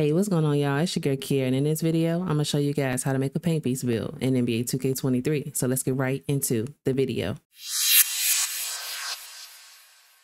Hey, what's going on, y'all? It's your girl Kier, and in this video, I'm gonna show you guys how to make a paint piece build in NBA 2K23. So let's get right into the video.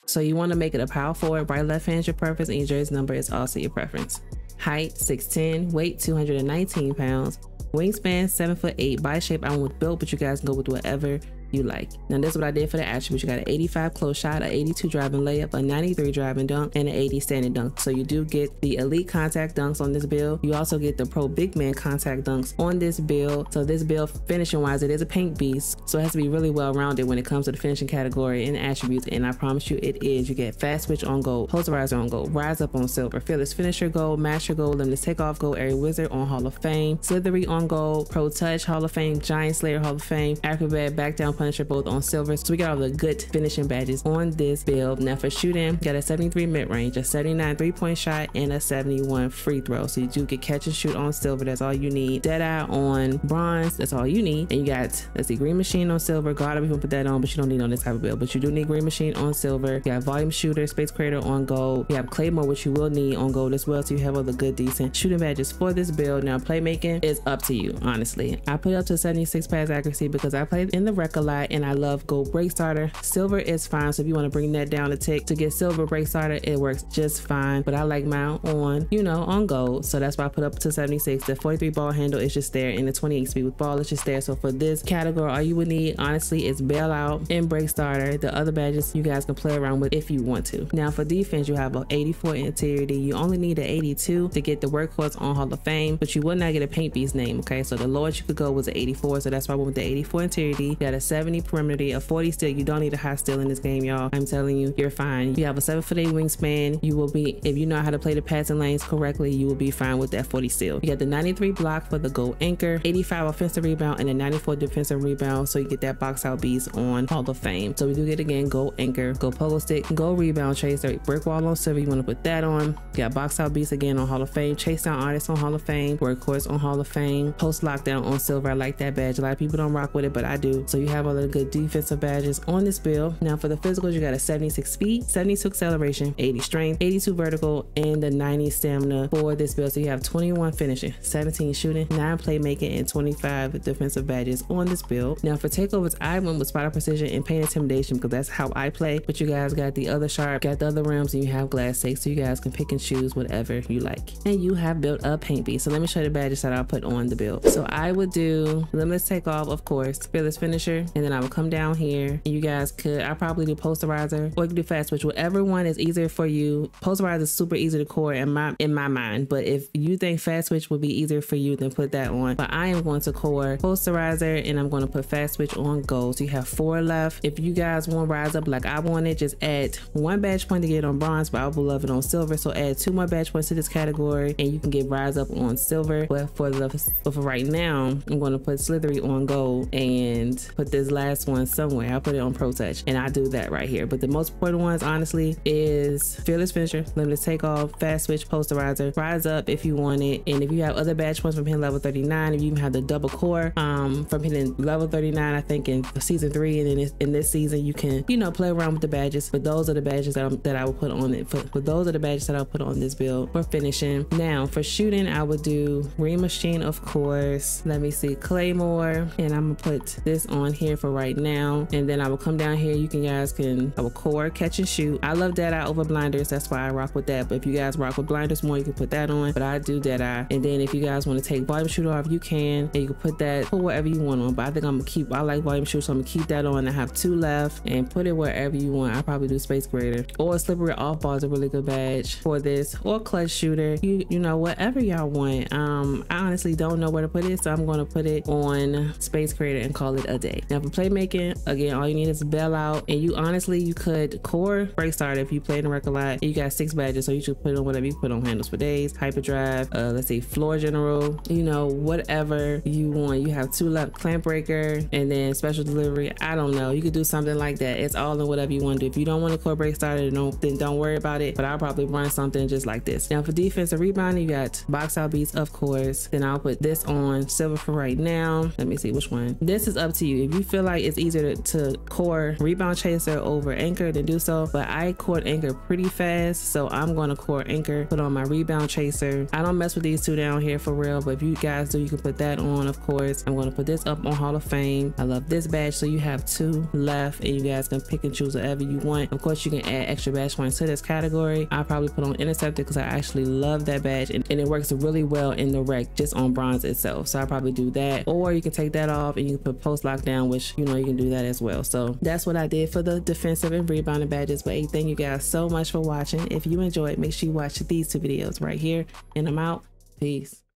So you want to make it a power forward, right left hand is your preference, and your jersey number is also your preference. Height 6'10", weight 219 pounds, wingspan 7'8", body shape I went with built, but you guys can go with whatever you like. Now this is what I did for the attributes. You got an 85 close shot, an 82 driving layup, a 93 driving dunk, and an 80 standing dunk. So you do get the elite contact dunks on this build. You also get the pro big man contact dunks on this build. So this build, finishing wise, it is a paint beast, so it has to be really well rounded when it comes to the finishing category and attributes, and I promise you it is. You get fast switch on gold, posterizer on gold, rise up on silver, fearless finisher gold, master gold, limitless takeoff gold, airy wizard on hall of fame, slithery on gold, pro touch hall of fame, giant slayer hall of fame, acrobat, back down Punisher, both on silver. So we got all the good finishing badges on this build. Now for shooting, got a 73 mid-range, a 79 three-point shot, and a 71 free throw. So you do get catch and shoot on silver, that's all you need. Deadeye on bronze, that's all you need. And you got, let's see, green machine on silver. God, I'm gonna put that on, but you don't need on this type of build, but you do need green machine on silver. You got volume shooter, space creator on gold. You have claymore, which you will need on gold as well. So you have all the good decent shooting badges for this build. Now playmaking is up to you, honestly. I put it up to 76 pass accuracy because I played in the rec a lot and I love gold break starter. Silver is fine, so if you want to bring that down a tick to get silver break starter, it works just fine, but I like mine on, you know, on gold, so that's why I put up to 76. The 43 ball handle is just there, and the 28 speed with ball is just there. So for this category, all you would need honestly is bailout and break starter. The other badges you guys can play around with if you want to. Now for defense, you have an 84 interiority. You only need an 82 to get the workhorse on hall of fame, but you will not get a paint beast name, okay? So the lowest you could go was an 84, so that's why I went with the 84 interiority. You got a 70 perimeter, a 40 steal. You don't need a high steal in this game, y'all. I'm telling you, you're fine. You have a 7'8" wingspan. You will be, if you know how to play the passing lanes correctly, you will be fine with that 40 steal. You got the 93 block for the gold anchor, 85 offensive rebound, and a 94 defensive rebound. So you get that box out beast on Hall of Fame. So we do get, again, gold anchor, gold pogo stick, gold rebound chaser, brick wall on silver. You want to put that on. You got box out beast again on Hall of Fame, chase down artist on Hall of Fame, workhorse on Hall of Fame, post lockdown on silver. I like that badge. A lot of people don't rock with it, but I do. So you have all the good defensive badges on this build. Now for the physicals, you got a 76 feet, 72 acceleration, 80 strength, 82 vertical, and the 90 stamina for this build. So you have 21 finishing, 17 shooting, 9 playmaking, and 25 defensive badges on this build. Now for takeovers, I went with spotter precision and paint intimidation because that's how I play, but you guys got the other sharp, got the other rims, and you have glass stakes, so you guys can pick and choose whatever you like. And you have built a paint beast. So let me show you the badges that I'll put on the build. So I would do limitless takeoff, of course, fearless finisher, and then I would come down here, and you guys could, I probably do posterizer, or you can do fast switch, whichever one is easier for you. Posterizer is super easy to core in my mind, but if you think fast switch would be easier for you, then put that on. But I am going to core posterizer, and I'm going to put fast switch on gold. So you have 4 left. If you guys want rise up like I want it, just add 1 badge point to get it on bronze, but I would love it on silver. So add 2 more badge points to this category, and you can get rise up on silver. But for right now, I'm going to put slithery on gold and put this last one somewhere. I'll put it on pro touch, and I do that right here. But the most important ones honestly is fearless finisher, limitless takeoff, fast switch, posterizer, rise up if you want it. And if you have other badge points from hitting level 39, if you even have the double core from hitting level 39, I think in season 3, and then in this season, you can, you know, play around with the badges. But those are the badges that I would put on it. But those are the badges that I'll put on this build for finishing. Now for shooting, I would do green machine, of course. Let me see, claymore, and I'm gonna put this on here for right now, and then I will come down here. I will core catch and shoot. I love dead eye over blinders, that's why I rock with that. But if you guys rock with blinders more, you can put that on, but I do dead eye. And then if you guys want to take volume shooter off, you can, and you can put that, put whatever you want on. But I think I like volume shooter, so I'm gonna keep that on. I have 2 left, and put it wherever you want. I probably do space grader, or slippery off ball is a really good badge for this, or clutch shooter, you know, whatever y'all want. I honestly don't know where to put it, so I'm gonna put it on space creator and call it a day. Now for playmaking, again, all you need is bailout, and you honestly, you could core break starter if you play in the rec a lot. And you got 6 badges, so you should put it on whatever you put on, handles for days, hyperdrive, let's say floor general, you know, whatever you want. You have 2 left, clamp breaker, and then special delivery. I don't know, you could do something like that. It's all in whatever you want to do. If you don't want to core break starter, then don't worry about it, but I'll probably run something just like this. Now for defensive rebounding, you got box out beats, of course. Then I'll put this on silver for right now. Let me see which one. This is up to you. If you feel feel like it's easier to core Rebound Chaser over Anchor than do so, but I court Anchor pretty fast, so I'm going to core Anchor, put on my Rebound Chaser. I don't mess with these two down here for real, but if you guys do, you can put that on, of course. I'm going to put this up on Hall of Fame. I love this badge, so you have two left and you guys can pick and choose whatever you want. Of course, you can add extra badge points to this category. I probably put on Intercepted because I actually love that badge and it works really well in the rec just on bronze itself, so I probably do that. Or you can take that off and you can put post lockdown, which you know you can do that as well. So that's what I did for the defensive and rebounding badges. But hey, thank you guys so much for watching. If you enjoyed, make sure you watch these two videos right here, and I'm out. Peace.